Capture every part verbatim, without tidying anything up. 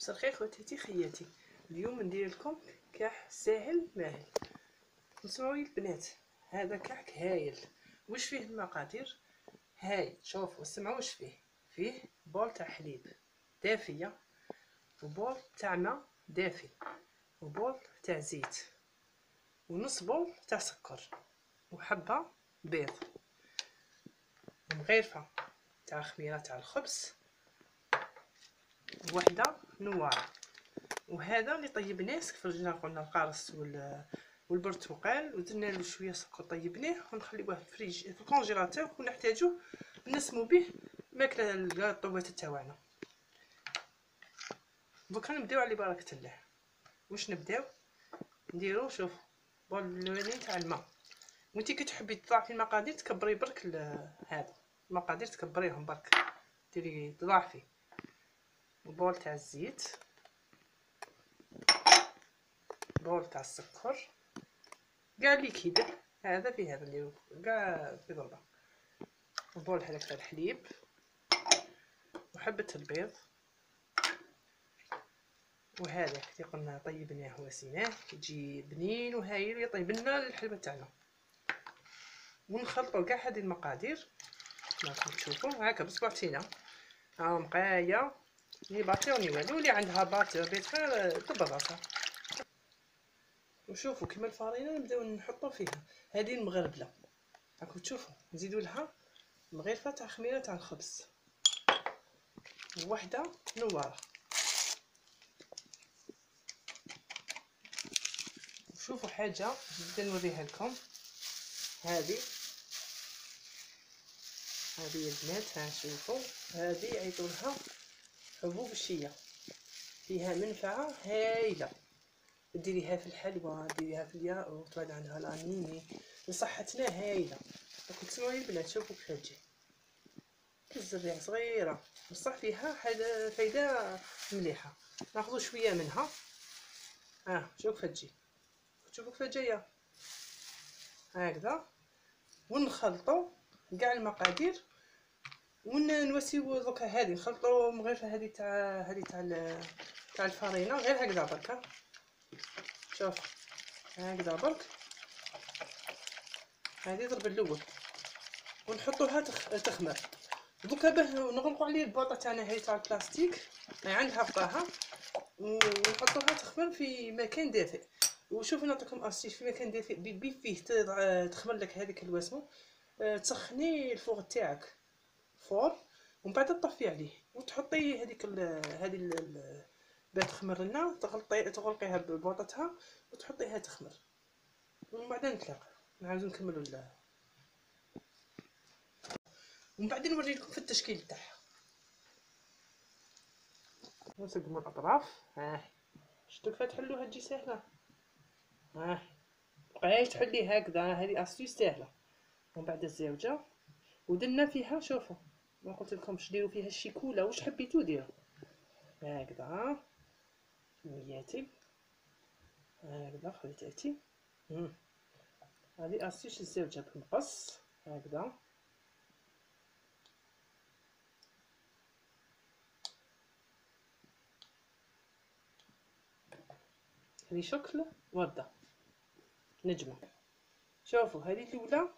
مساء الخير خواتاتي خياتي. اليوم ندير لكم كاح ساهل ماهل. نسمعوا يا البنات، هذا كاحك هايل. واش فيه المقادير؟ هاي شوفوا سمعوا واش فيه. فيه بول تاع حليب دافيه، وبول تاع ماء دافي، وبول تاع زيت، ونص بول تاع سكر، وحبه بيض، ومغرفه تاع خميره تاع الخبز، وحده نوار. وهذا اللي طيبناه فرجناه قلنا القارص والبرتقال ودرنا له شويه سكر، طيبناه ونخليوه في الفريج في الكونجيلاتور ونحتاجوه نسمو به ماكله الطوبات تاعنا. دوكا نبداو على بركه الله. واش نبداو نديرو؟ شوف بول الاولاني تاع الماء، وانتي كتحبي تضاعفي المقادير تكبري برك هذا المقادير تكبريهم برك ديري تضاعفي. بول تاع الزيت، بول تاع السكر، كاع اللي كيدب هذا في هذا اللي كاع في ضربه، بول هذاك تاع الحليب، وحبه البيض، وهذا كي قلنا طيبناه وسيناه يجي بنين وهايل يطيب لنا الحلوه تاعنا. ونخلطوا كاع هذه المقادير راكم تشوفوا هكا بصبعتينا ها مقايه لي باطيوني والو، اللي عندها باط بيتها تبغى راسها. وشوفوا كيما الفرينه نبداو نحطوا فيها هذه المغربله، راكم تشوفوا نزيدوا لها مغرفه تاع خميره تاع الخبز، وحده نواره. وشوفوا حاجه جديده نوريها لكم، هذه هذه يا البنات، ها شوفوا هذه عيطولها حبوب الشيا، فيها منفعه هايله، ديريها في الحلوى، ديريها في الياقوت، بعد عندها لانيني لصحتنا هايله. راكم تسمعوا البنات، شوفوا كيف تجي الزريعه صغيره بصح فيها حاجه فايده مليحه. ناخذوا شويه منها، اه شوفوا كيف تجي، شوفوا كيف جايه هكذا. ونخلطوا كاع المقادير ونوسيو دوكا هذه، نخلطو مغرفه هذه تاع هذه تاع تاع الفرينه غير هكذا برك، شوف هكذا برك هذه ضرب الاول، ونحطوها تخمر. دوكا باه نغلقوا عليه البواطه تاعنا هي تاع البلاستيك عندها فطاها، ونحطوها تخمر في مكان دافئ. وشوف نعطيكم اسيف في مكان دافئ بيبي فيه تخمر لك هذيك الواسمو، تسخني الفوغ تاعك فور ومن بعد تطفي عليه وتحطي هذيك هذه باه تخمر لنا، تغلطي تغلقيها ببوطتها وتحطيها تخمر، ومن بعد نطلق نعاودو نكملو لها. ومن بعد نوري لكم في التشكيل تاعها، نسقمو الاطراف. ها شفتو كيف تحلوها تجي ساهله، ها بقاي تحلي هكذا، هذه اسيوس ساهله. ومن بعد الزوجه ودرنا فيها، شوفوا ما قلت لكمش ديروا فيها الشيكولا، واش حبيتو ديروا هكذا نياتي هكذا خليتاتي. هذه اسيوش الزوجه بالمقص هكذا، هذه شكل ورده نجمه. شوفوا هذه الاولى،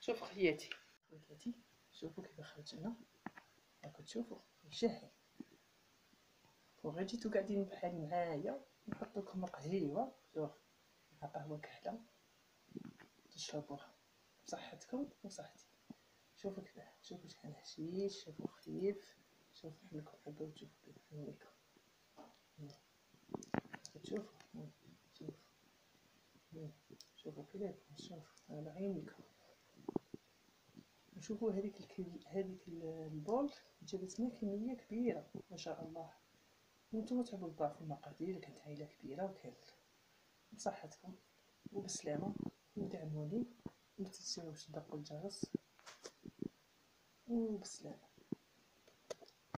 شوفوا خياتي خياتي شوفوا كيف خرجت هنا، راكم تشوفوا يشهي. وغير جيتو قاعدين بحال معايا نحط لكم قهيوه، شوف مع قهوه كحله تشربوها بصحتكم وصحتي. شوفوا كيف، شوفوا شحال حشيش، شوفوا خفيف، شوفوا حلكم حبوا تشوفوا بيدكم، شوفوا شوفوا شوفوا كيف شوفوا على عينيكم. شوفوا هذيك هذيك البول جابت لنا كميه كبيره ما شاء الله. نتوما تعبوا تضاعفوا المقادير، كانت عائله كبيره وكامل. بصحتكم وبسلامه، ودعموني، ما تنساوش تدقوا الجرس، وبسلامه.